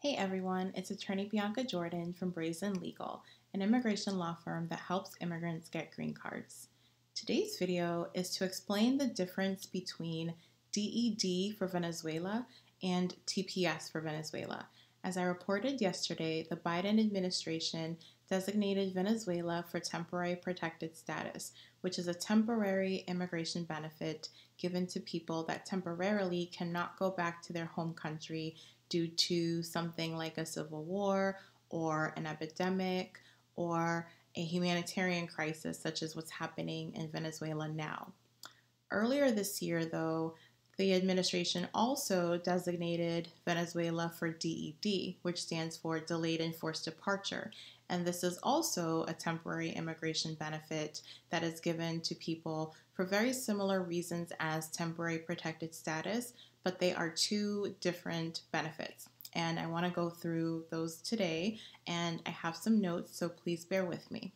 Hey everyone, it's attorney Bianca Jordan from Brazen Legal, an immigration law firm that helps immigrants get green cards. Today's video is to explain the difference between DED for Venezuela and TPS for Venezuela. As I reported yesterday, the Biden administration designated Venezuela for temporary protected status, which is a temporary immigration benefit given to people that temporarily cannot go back to their home country due to something like a civil war or an epidemic or a humanitarian crisis such as what's happening in Venezuela now. Earlier this year, though, the administration also designated Venezuela for DED, which stands for Delayed Enforced Departure. And this is also a temporary immigration benefit that is given to people for very similar reasons as temporary protected status, but they are two different benefits. And I want to go through those today, and I have some notes, so please bear with me.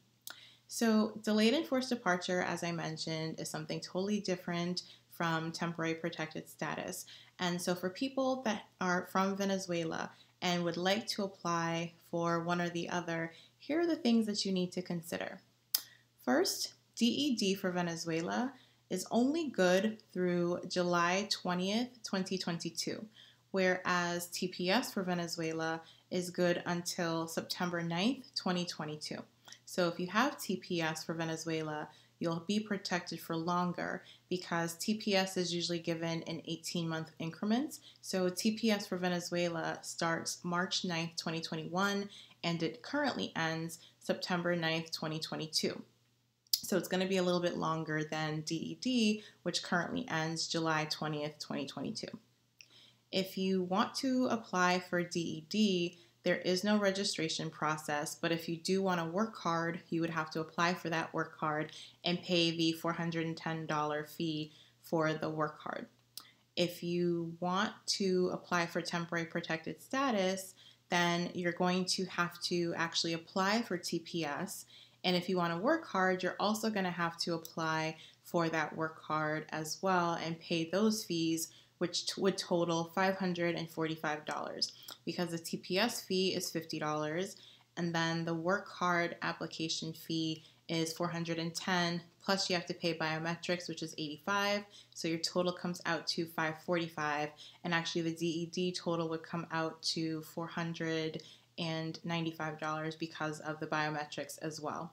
So delayed enforced departure, as I mentioned, is something totally different from temporary protected status. And so for people that are from Venezuela and would like to apply for one or the other, here are the things that you need to consider. First, DED for Venezuela is only good through July 20th, 2022, whereas TPS for Venezuela is good until September 9th, 2022. So if you have TPS for Venezuela, you'll be protected for longer because TPS is usually given in 18-month increments. So TPS for Venezuela starts March 9th, 2021, and it currently ends September 9th, 2022. So it's going to be a little bit longer than DED, which currently ends July 20th, 2022. If you want to apply for DED, there is no registration process, but if you do want a work card, you would have to apply for that work card and pay the $410 fee for the work card. If you want to apply for temporary protected status, then you're going to have to actually apply for TPS. And if you want a work card, you're also going to have to apply for that work card as well and pay those fees, which would total $545 because the TPS fee is $50 and then the work card application fee is $410 plus you have to pay biometrics, which is $85, so your total comes out to $545, and actually the DED total would come out to $495 because of the biometrics as well.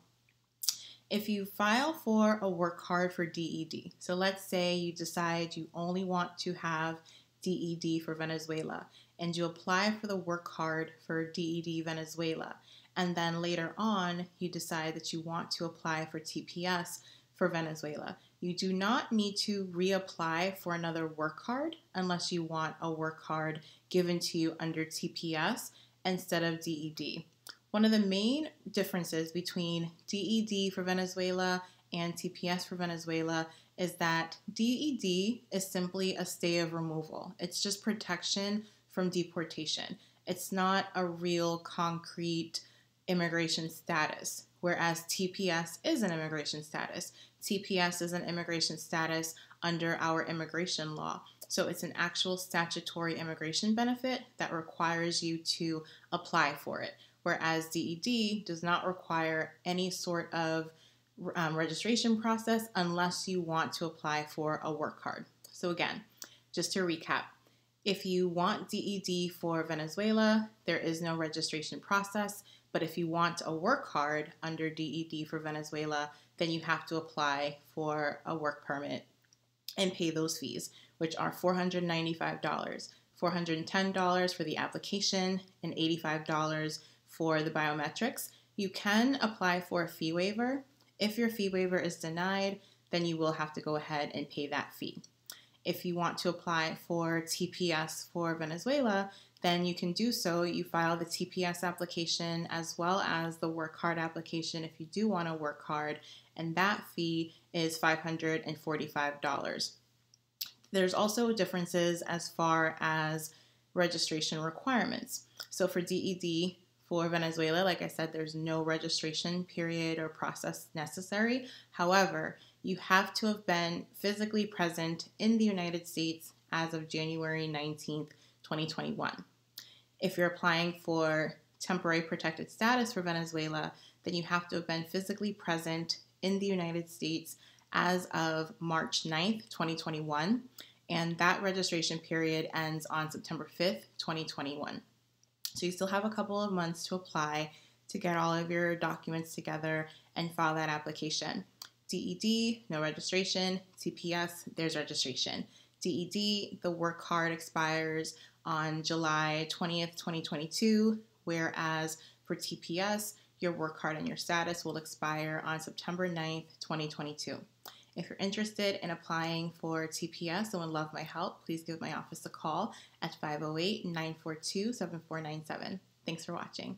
If you file for a work card for DED, so let's say you decide you only want to have DED for Venezuela and you apply for the work card for DED Venezuela, and then later on you decide that you want to apply for TPS for Venezuela, you do not need to reapply for another work card unless you want a work card given to you under TPS instead of DED. One of the main differences between DED for Venezuela and TPS for Venezuela is that DED is simply a stay of removal. It's just protection from deportation. It's not a real concrete immigration status, whereas TPS is an immigration status. TPS is an immigration status under our immigration law. So it's an actual statutory immigration benefit that requires you to apply for it, whereas DED does not require any sort of registration process unless you want to apply for a work card. So again, just to recap, if you want DED for Venezuela, there is no registration process, but if you want a work card under DED for Venezuela, then you have to apply for a work permit and pay those fees, which are $495, $410 for the application, and $85 for the biometrics. You can apply for a fee waiver. If your fee waiver is denied, then you will have to go ahead and pay that fee. If you want to apply for TPS for Venezuela, then you can do so. You file the TPS application as well as the work card application if you do want a work card, and that fee is $545. There's also differences as far as registration requirements. So for DED for Venezuela, like I said, there's no registration period or process necessary. However, you have to have been physically present in the United States as of January 19th, 2021. if you're applying for temporary protected status for Venezuela, then you have to have been physically present in the United States as of March 9th, 2021, and that registration period ends on September 5th, 2021. So you still have a couple of months to apply to get all of your documents together and file that application. DED, no registration. TPS, there's registration. DED, the work card expires on July 20th, 2022, whereas for TPS, your work card and your status will expire on September 9th, 2022. If you're interested in applying for TPS and would love my help, please give my office a call at 508-942-7497. Thanks for watching.